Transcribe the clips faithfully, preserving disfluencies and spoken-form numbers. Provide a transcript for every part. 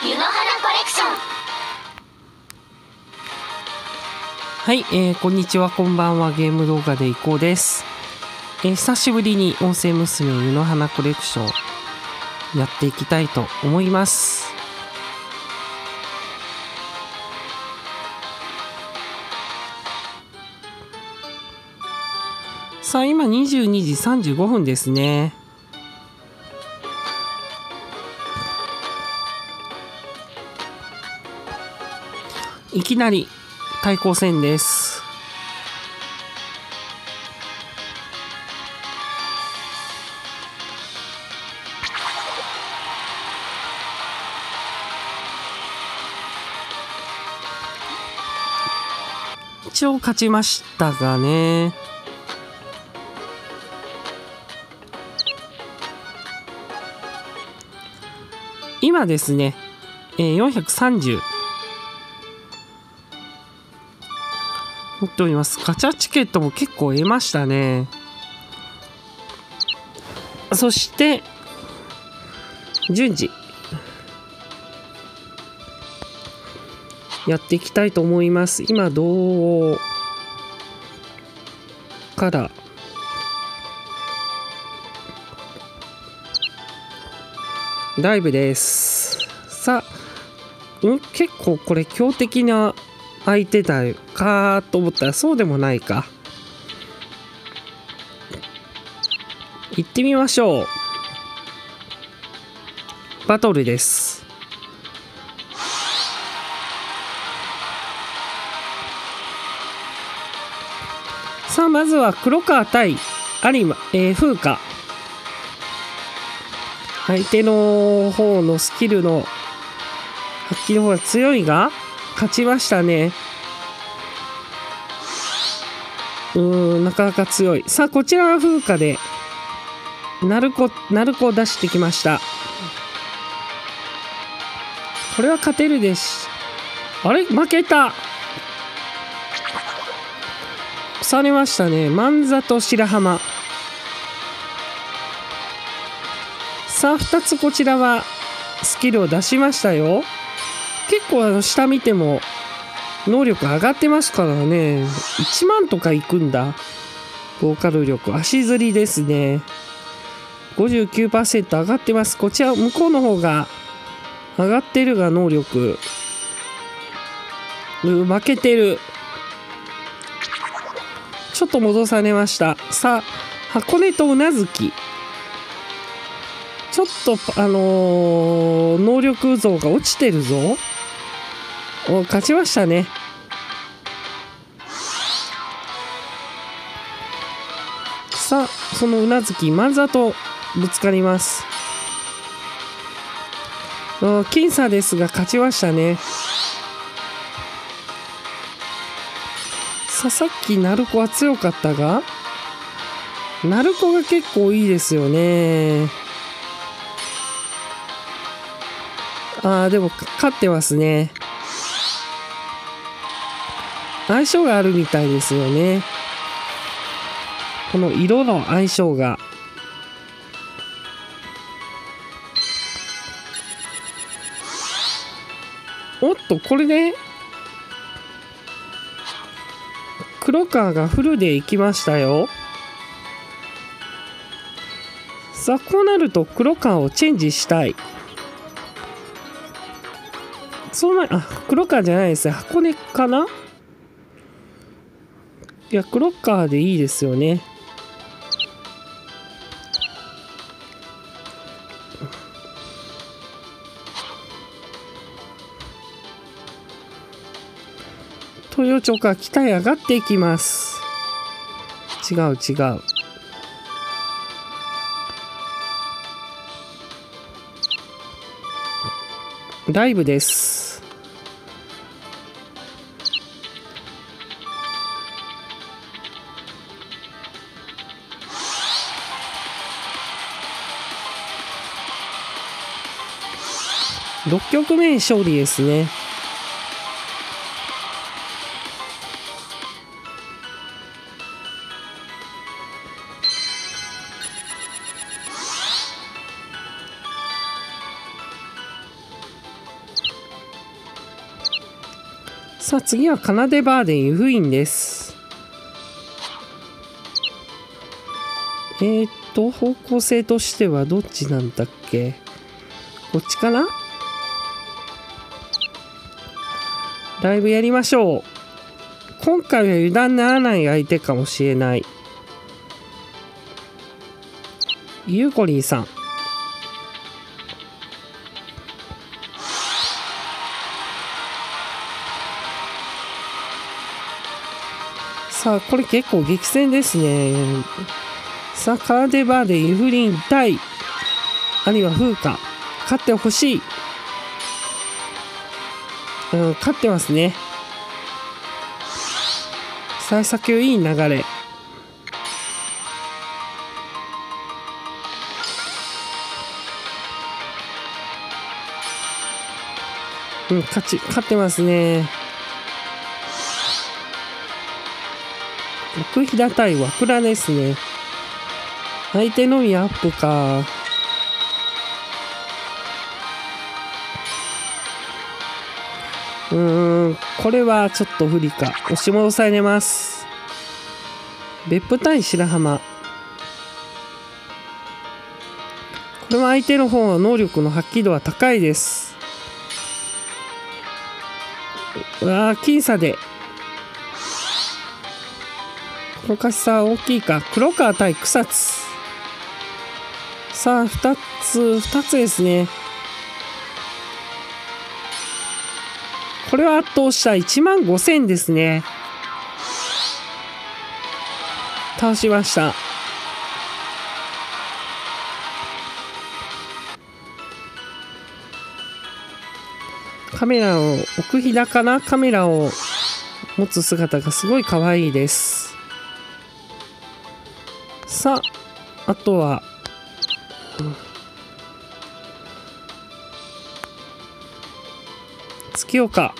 湯の花コレクション。はい、えー、こんにちは、こんばんは。ゲーム動画でいこうです。えー、久しぶりに音声娘湯の花コレクションやっていきたいと思います。さあ今にじゅうにじさんじゅうごふんですね。いきなり対抗戦です。一応勝ちましたがね。今ですね、えー、よんひゃくさんじゅう持っております。ガチャチケットも結構得ましたね。そして順次やっていきたいと思います。今どうからライブです。さあ、ん、結構これ強敵な相手だよかと思ったらそうでもないか。行ってみましょう。バトルです。さあまずは黒川対有馬、えー、風花。相手の方のスキルの発揮の方が強いが勝ちましたね。うーん、なかなか強い。さあこちらは風花で鳴子、鳴子を出してきました。これは勝てるです。あれ、負けた。押されましたね。万座と白浜。さあふたつこちらはスキルを出しましたよ。結構あの下見ても能力上がってますからね。いちまんとかいくんだ。ボーカル力足ずりですね。 ごじゅうきゅうパーセント 上がってます。こちら向こうの方が上がってるが能力、う負けてる。ちょっと戻されました。さあ箱根とうなずき、ちょっと、あのー、能力像が落ちてるぞ。お、勝ちましたね。さあそのうなずき、万座とぶつかります。僅差ですが勝ちましたね。さあさっき鳴子は強かったが、鳴子が結構いいですよね。あーでも勝ってますね。相性があるみたいですよね。この色の相性が。おっとこれで、ね、黒川がフルでいきましたよ。さあこうなると黒川をチェンジしたい。その前、あ、黒川じゃないですね。箱根かな。いや黒川でいいですよね。東洋町から北へ上がっていきます。違う違う、ライブです。ろっきょくめ勝利ですね。さあ次はカナデバーデン湯布院です。えーっと方向性としてはどっちなんだっけ、こっちかな。ライブやりましょう。今回は油断ならない相手かもしれない。ゆうこりんさん、さあこれ結構激戦ですね。さあカナデバーデン湯布院対あるいは風花、勝ってほしい。うん、勝ってますね。幸先いい流れ。うん、勝ち勝ってますね。奥飛騨対和倉ですね。相手のみアップか。うーん、これはちょっと不利か。押し戻されます。別府対白浜、これは相手の方は能力の発揮度は高いです。うわー、僅差でこの勝ち差大きいか。黒川対草津、さあふたつふたつですね。これは圧倒したいちまんごせんですね。倒しました。カメラを奥飛騨かな、カメラを持つ姿がすごい可愛いです。さああとは、うん月岡、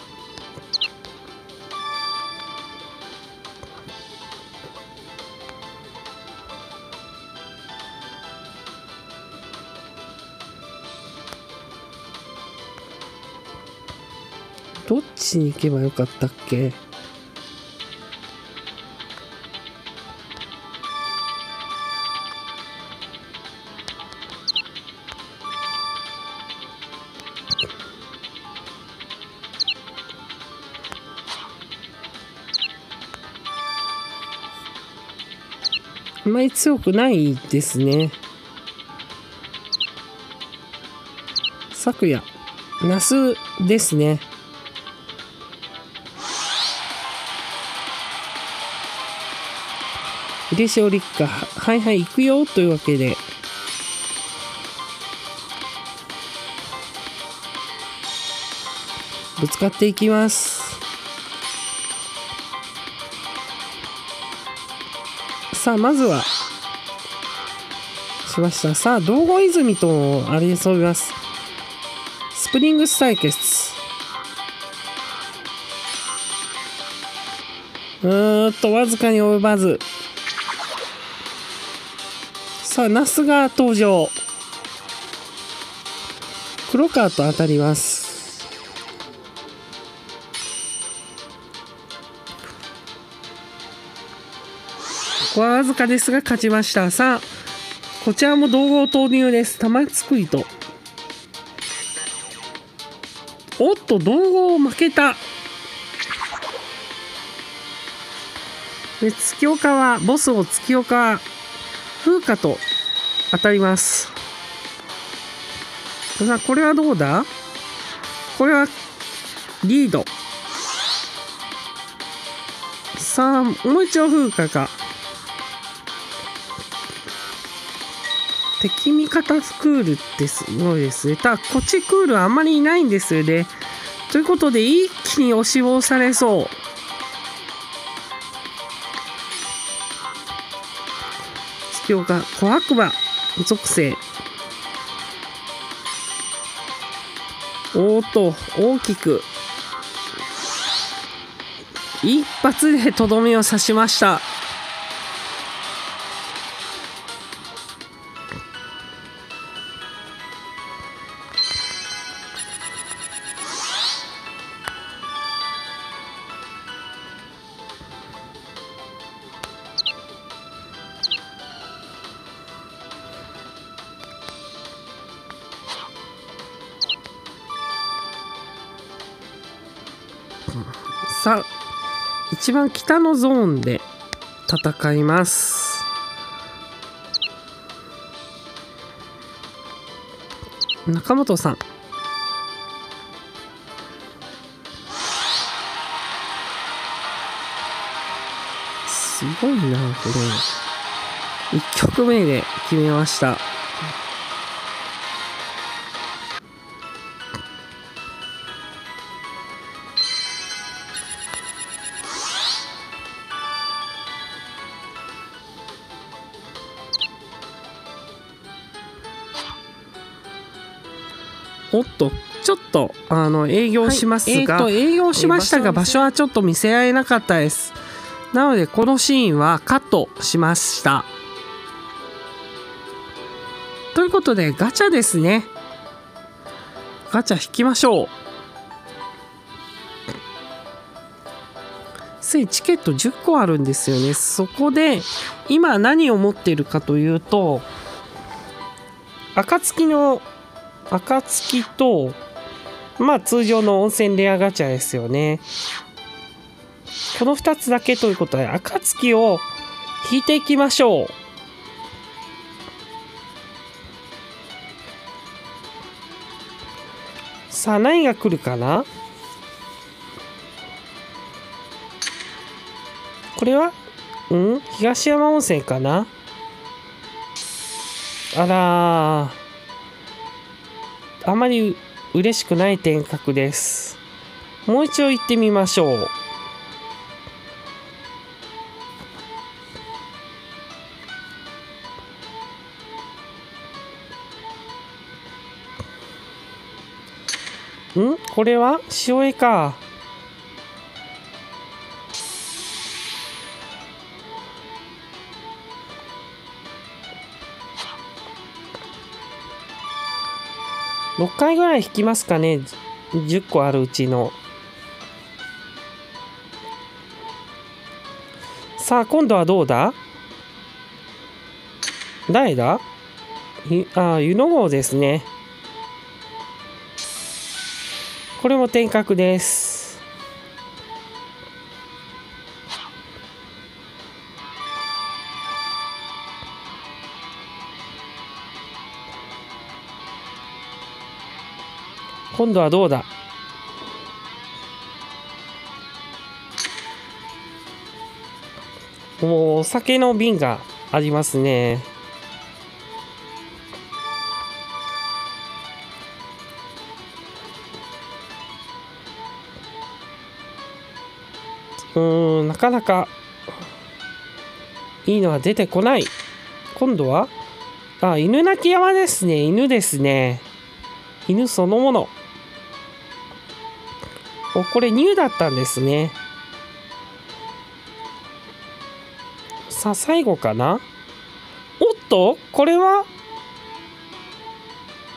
どっちに行けばよかったっけ。あまり強くないですね。昨夜那須ですね。嬉オリッカ、はいはい行くよというわけで、ぶつかっていきます。さあまずはしました。さあ道後泉とあれに遊びます。スプリングス対決、うーんとわずかに及ばず。さあ那須が登場。黒川と当たります。ここはわずかですが勝ちました。さあこちらも道後投入です。玉造りと、おっと道後を負けた。で月岡はボスを月岡風花と当たります。さあこれはどうだ、これはリード。さあもう一度風花か、敵味方クールってすごいですね。ただこっちクールはあんまりいないんですよね。ということで一気に押し戻されそう。月岡小悪魔属性、おーっと大きく一発でとどめを刺しました。さん、一番北のゾーンで戦います。中本さん、すごいな、これいっきょくめで決めました。おっと、ちょっとあの営業しますが、はい、えー、と営業しましたが場所はちょっと見せられなかったです。なのでこのシーンはカットしました。ということでガチャですね。ガチャ引きましょう。ついチケットじゅっこあるんですよね。そこで今何を持っているかというと、暁の暁と、まあ通常の温泉レアガチャですよね。このふたつだけということで暁を引いていきましょう。さあ何が来るかな。これはうん東山温泉かな。あらー、あまり嬉しくない点覚です。もう一度行ってみましょう。ん、これは塩絵か。ろっかいぐらい引きますかね、じゅっこあるうちの。さあ今度はどうだ。誰だ。あ、湯の号ですね。これも天格です。今度はどうだ。もうお酒の瓶がありますね。うーん、なかなかいいのは出てこない。今度はあ、犬鳴山ですね。犬ですね。犬そのもの。お、これニューだったんですね。さあ最後かな。おっと、これは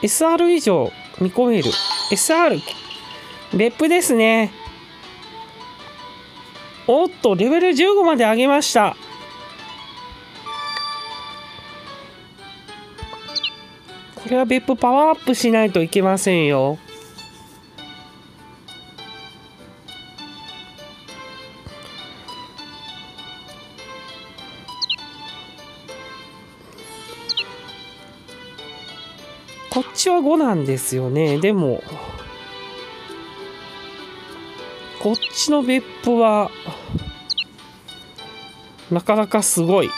エスアール 以上見込める エスアール 別府ですね。おっと、レベルじゅうごまで上げました。これは別府パワーアップしないといけませんよ。こっちはごなんですよね。でもこっちの別府はなかなかすごい。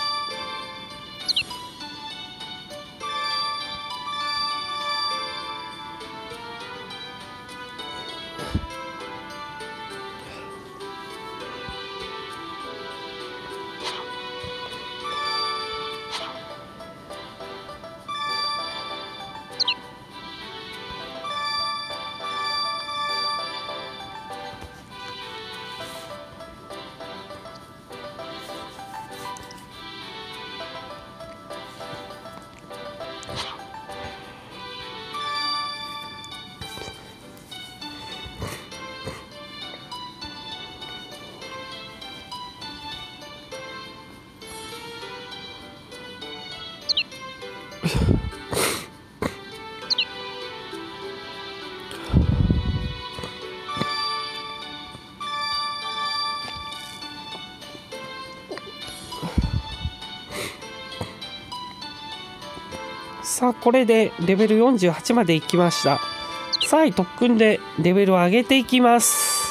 さあこれでレベルよんじゅうはちまでいきました。さあ特訓でレベルを上げていきます。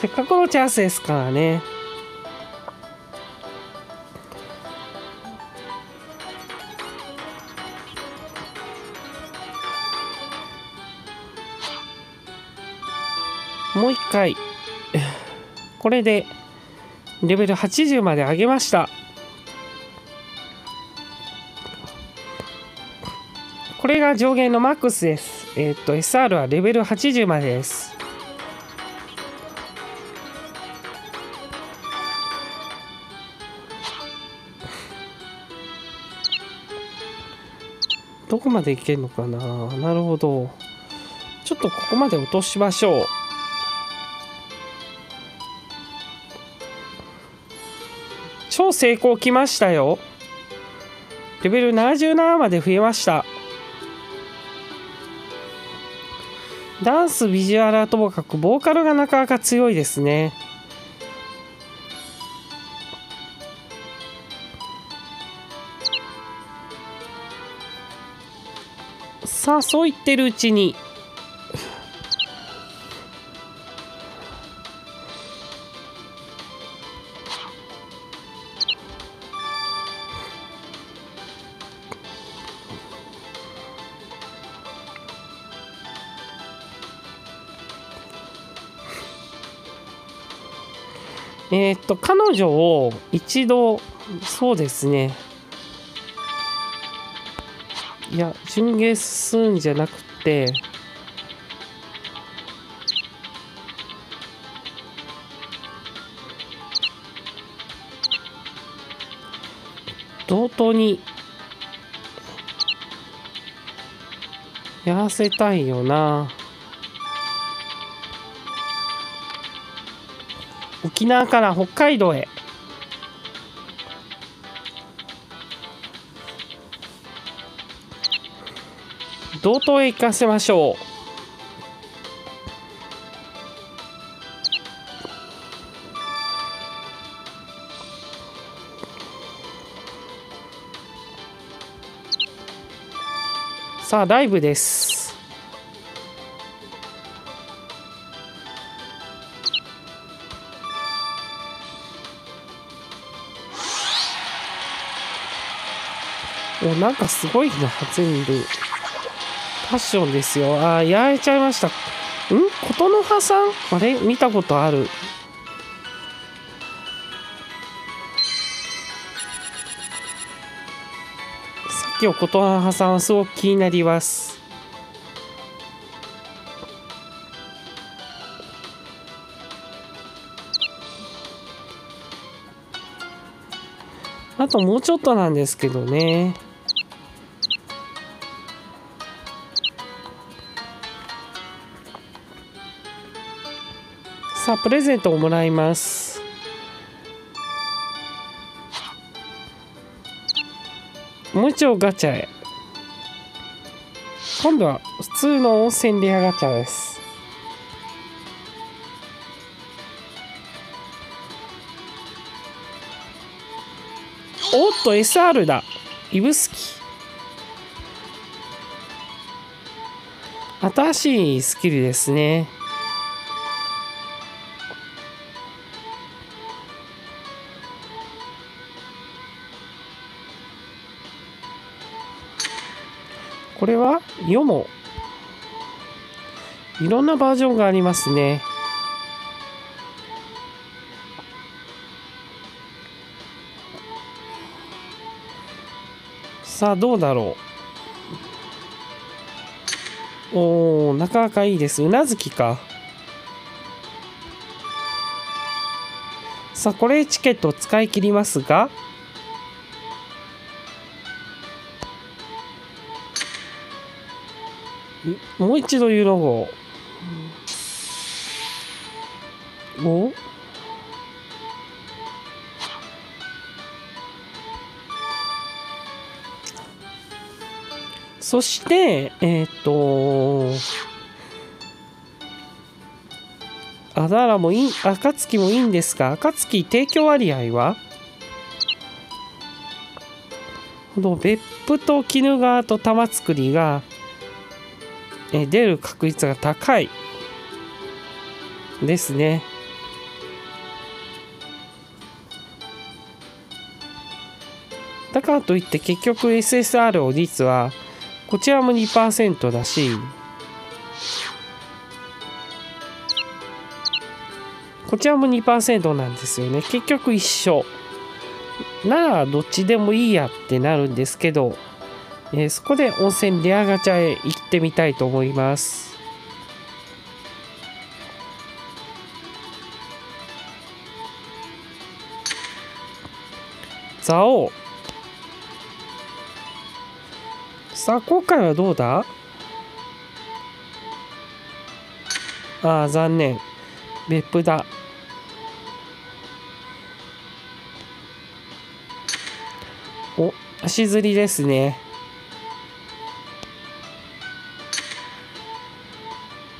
せっかくのチャンスですからね。もう一回これでレベルはちじゅうまで上げました。これが上限のマックスです。えっと エスアール はレベルはちじゅうまでです。どこまでいけるのかな。なるほど、ちょっとここまで落としましょう。超成功きましたよ。レベルななじゅうななまで増えました。ダンス、ビジュアルはともかくボーカルがなかなか強いですね。さあそう言ってるうちにえっと彼女を一度、そうですね、いや順下するんじゃなくて、同等にやらせたいよな。沖縄から北海道へ。道東へ行かせましょう。さあライブです。なんかすごいな、全部ファッションですよ。ああ、やられちゃいました。ん、琴ノ葉さん、あれ見たことある。さっきの琴ノ葉さんはすごく気になります。あともうちょっとなんですけどね。さあプレゼントをもらいます。もう一度ガチャへ。今度は普通の温泉レアガチャです。おっと エスアール だ。イブスキ新しいスキルですね。これはよもいろんなバージョンがありますね。さあどうだろう。おー、なかなかいいです。うなずきか。さあこれチケットを使い切りますが、もう一度ユーロ号を。そしてえっ、ー、とあだらもいい、暁もいいんですが、暁提供割合はこの別府と鬼怒川と玉造がえ出る確率が高いですね。だからといって結局 エスエスアール を率はこちらも にパーセント だし、こちらも にパーセント なんですよね。結局一緒ならどっちでもいいやってなるんですけど、えー、そこで温泉レアガチャへ行ってみたいと思います。蔵王さあ今回はどうだ。ああ残念、別府だ。お、足摺りですね。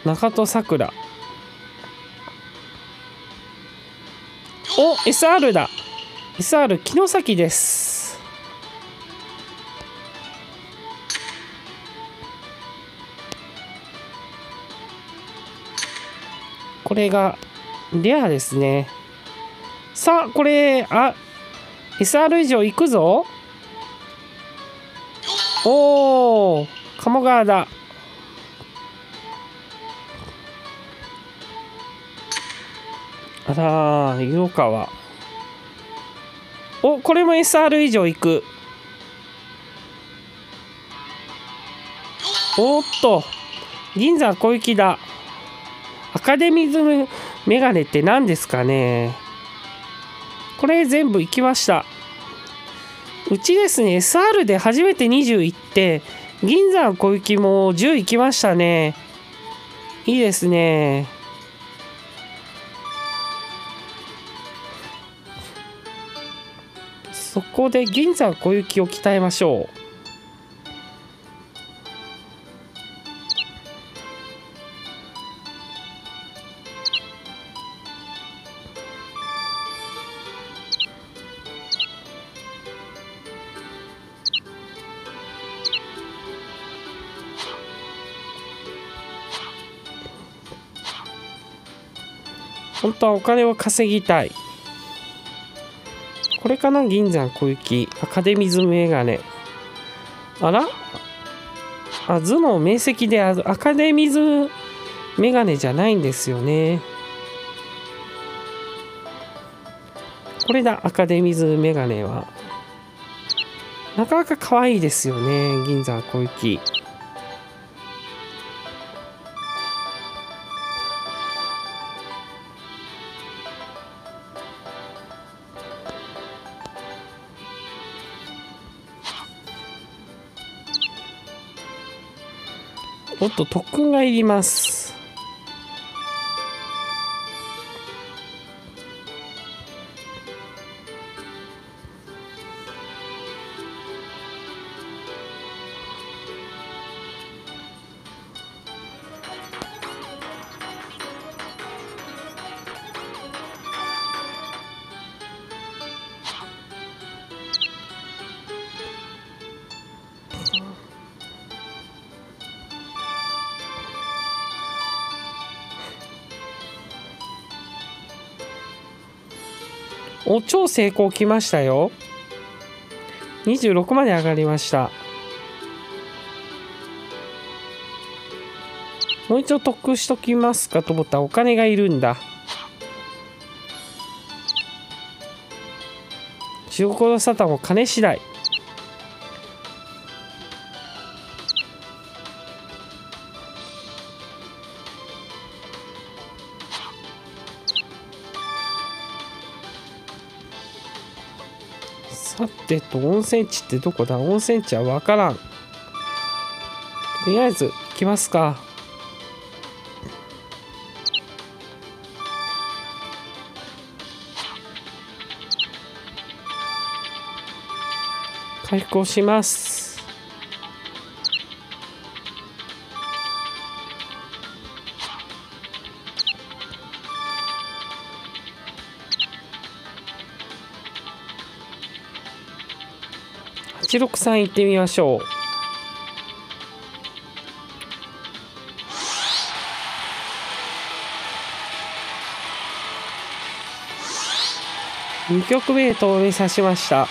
中戸桜。お、エスアール だ。エスアール 城崎です。これがレアですね。さあこれあ エスアール 以上いくぞ。おお、鴨川だ。あら、色川。お、これも エスアール 以上いく。おっと、銀山小雪だ。アカデミズムメガネって何ですかね。これ全部いきました。うちですね、エスアール で初めてにじゅういって、銀山小雪もじゅういきましたね。いいですね。そこで銀山小雪を鍛えましょう。本当はお金を稼ぎたい。これかな、銀山小雪、アカデミズムメガネ。あらあ、頭脳明晰でアカデミズムメガネじゃないんですよね。これだ、アカデミズムメガネは。なかなか可愛いですよね、銀山小雪。おっと、特訓がいります。お、超成功きましたよ。にじゅうろくまで上がりました。もう一度特訓しときますかと思ったらお金がいるんだ。中古のサタンも金次第。さてと、温泉地ってどこだ。温泉地は分からん。とりあえず行きますか。回復をします。はちろくさん行ってみましょう。にきょくめ投入さしました。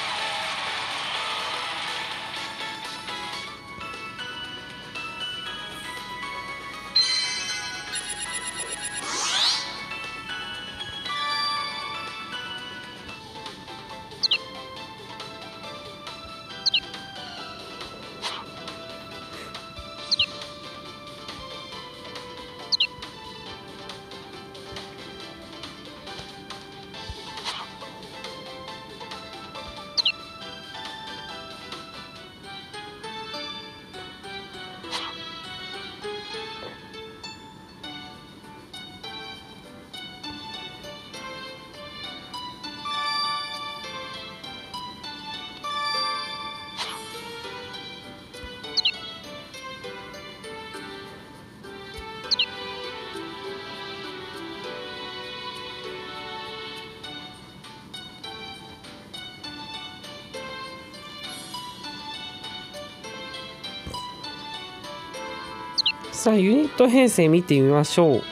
さあユニット編成見てみましょう。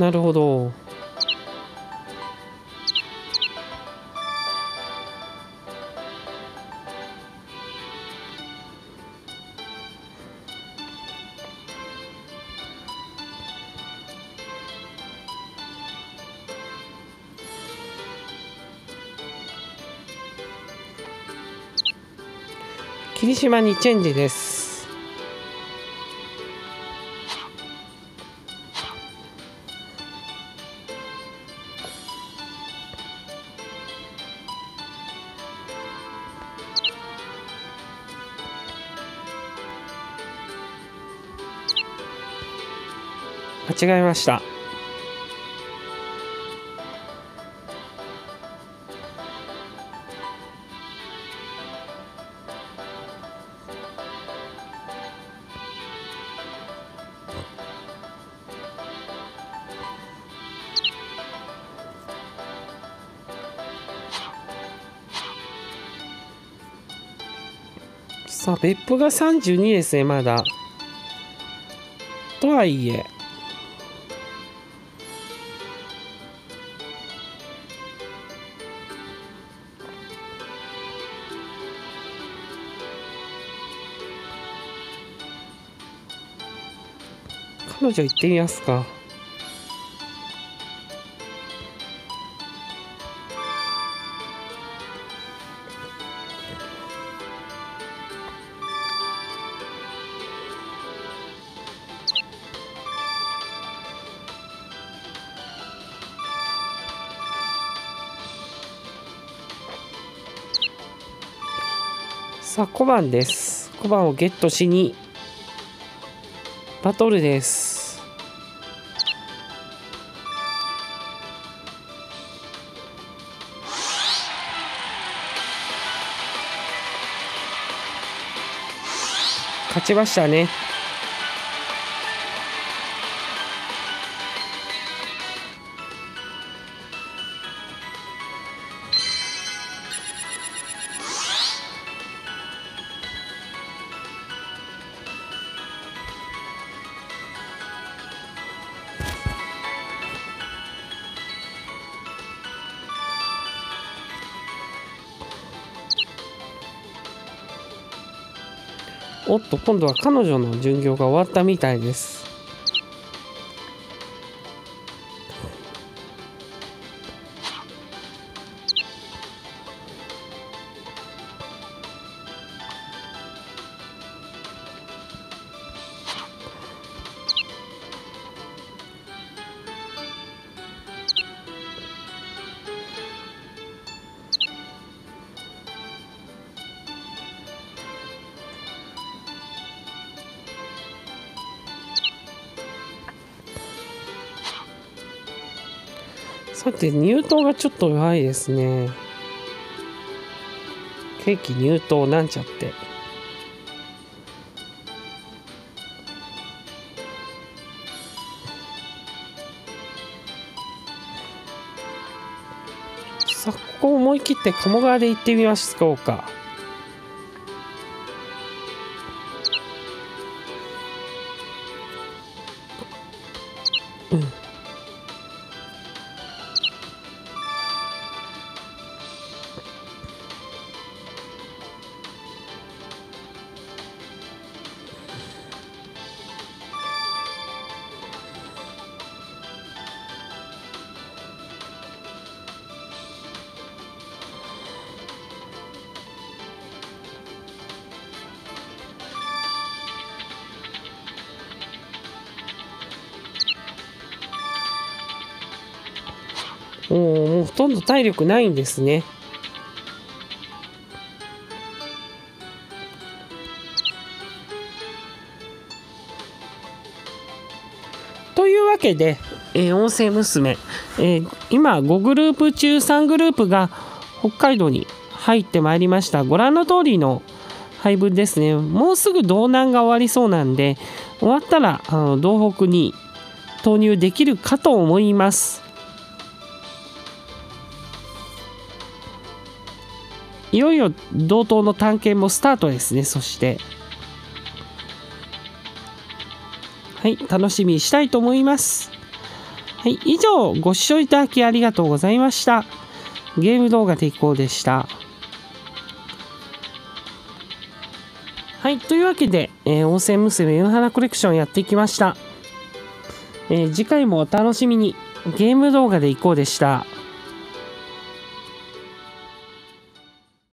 なるほど。霧島にチェンジです。間違えました。さあ別府がさんじゅうにですね。まだとはいえ彼女行ってみますか。さあ小判です。小判をゲットしにバトルです。勝ちましたね。おっと今度は彼女の巡業が終わったみたいです。さて入刀がちょっと弱いですね。正規入党なんちゃって。さあここ思い切って鴨川で行ってみましょうか。おお、もうほとんど体力ないんですね。というわけで、えー、音声娘、えー、今ごグループ中さんグループが北海道に入ってまいりました。ご覧の通りの配分ですね。もうすぐ道南が終わりそうなんで、終わったらあの道北に投入できるかと思います。いよいよ道東の探検もスタートですね。そしてはい、楽しみにしたいと思います。はい、以上ご視聴いただきありがとうございました。ゲーム動画提供でした。はい、というわけで、えー、温泉娘湯の花コレクションやってきました。えー、次回もお楽しみに。ゲーム動画でいこうでした。